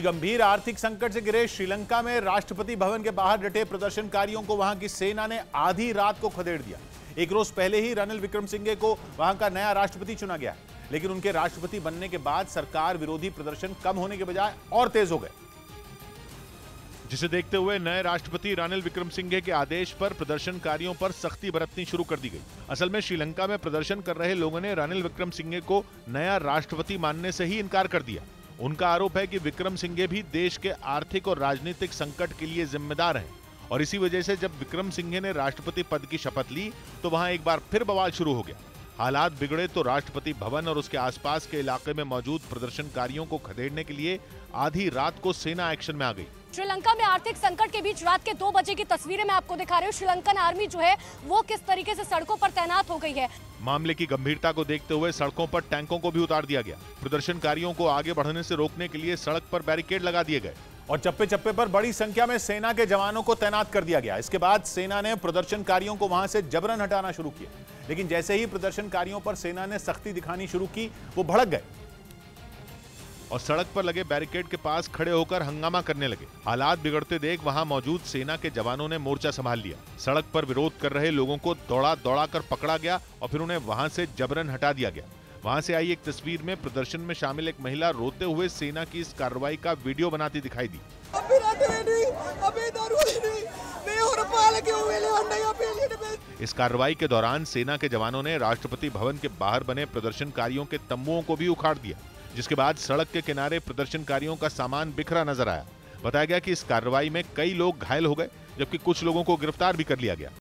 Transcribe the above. गंभीर आर्थिक संकट से घिरे श्रीलंका में राष्ट्रपति भवन के बाहर डटे प्रदर्शनकारियों को वहां की सेना ने आधी रात को खदेड़ दिया। एक रोज पहले ही रानिल विक्रमसिंघे को वहां का नया राष्ट्रपति चुना गया, लेकिन उनके राष्ट्रपति बनने के बाद सरकार विरोधी प्रदर्शन कम होने के बजाय और तेज हो गए, जिसे देखते हुए नए राष्ट्रपति रानिल विक्रमसिंघे के आदेश पर प्रदर्शनकारियों पर सख्ती बरतनी शुरू कर दी गई। असल में श्रीलंका में प्रदर्शन कर रहे लोगों ने रानिल विक्रमसिंघे को नया राष्ट्रपति मानने से ही इनकार कर दिया। उनका आरोप है कि विक्रमसिंघे भी देश के आर्थिक और राजनीतिक संकट के लिए जिम्मेदार हैं और इसी वजह से जब विक्रमसिंघे ने राष्ट्रपति पद की शपथ ली तो वहां एक बार फिर बवाल शुरू हो गया। हालात बिगड़े तो राष्ट्रपति भवन और उसके आसपास के इलाके में मौजूद प्रदर्शनकारियों को खदेड़ने के लिए आधी रात को सेना एक्शन में आ गई। श्रीलंका में आर्थिक संकट के बीच रात के 2 बजे की तस्वीरें मैं आपको दिखा रही हूँ। श्रीलंकन आर्मी जो है वो किस तरीके से सड़कों पर तैनात हो गई है। मामले की गंभीरता को देखते हुए सड़कों पर टैंकों को भी उतार दिया गया। प्रदर्शनकारियों को आगे बढ़ने से रोकने के लिए सड़क पर बैरिकेड लगा दिए गए और चप्पे चप्पे पर बड़ी संख्या में सेना के जवानों को तैनात कर दिया गया। इसके बाद सेना ने प्रदर्शनकारियों को वहां से जबरन हटाना शुरू किया, लेकिन जैसे ही प्रदर्शनकारियों पर सेना ने सख्ती दिखानी शुरू की वो भड़क गए और सड़क पर लगे बैरिकेड के पास खड़े होकर हंगामा करने लगे। हालात बिगड़ते देख वहां मौजूद सेना के जवानों ने मोर्चा संभाल लिया। सड़क पर विरोध कर रहे लोगों को दौड़ा कर पकड़ा गया और फिर उन्हें वहां से जबरन हटा दिया गया। वहां से आई एक तस्वीर में प्रदर्शन में शामिल एक महिला रोते हुए सेना की इस कार्रवाई का वीडियो बनाती दिखाई दी। इस कार्रवाई के दौरान सेना के जवानों ने राष्ट्रपति भवन के बाहर बने प्रदर्शनकारियों के तंबुओं को भी उखाड़ दिया, जिसके बाद सड़क के किनारे प्रदर्शनकारियों का सामान बिखरा नजर आया। बताया गया कि इस कार्रवाई में कई लोग घायल हो गए, जबकि कुछ लोगों को गिरफ्तार भी कर लिया गया।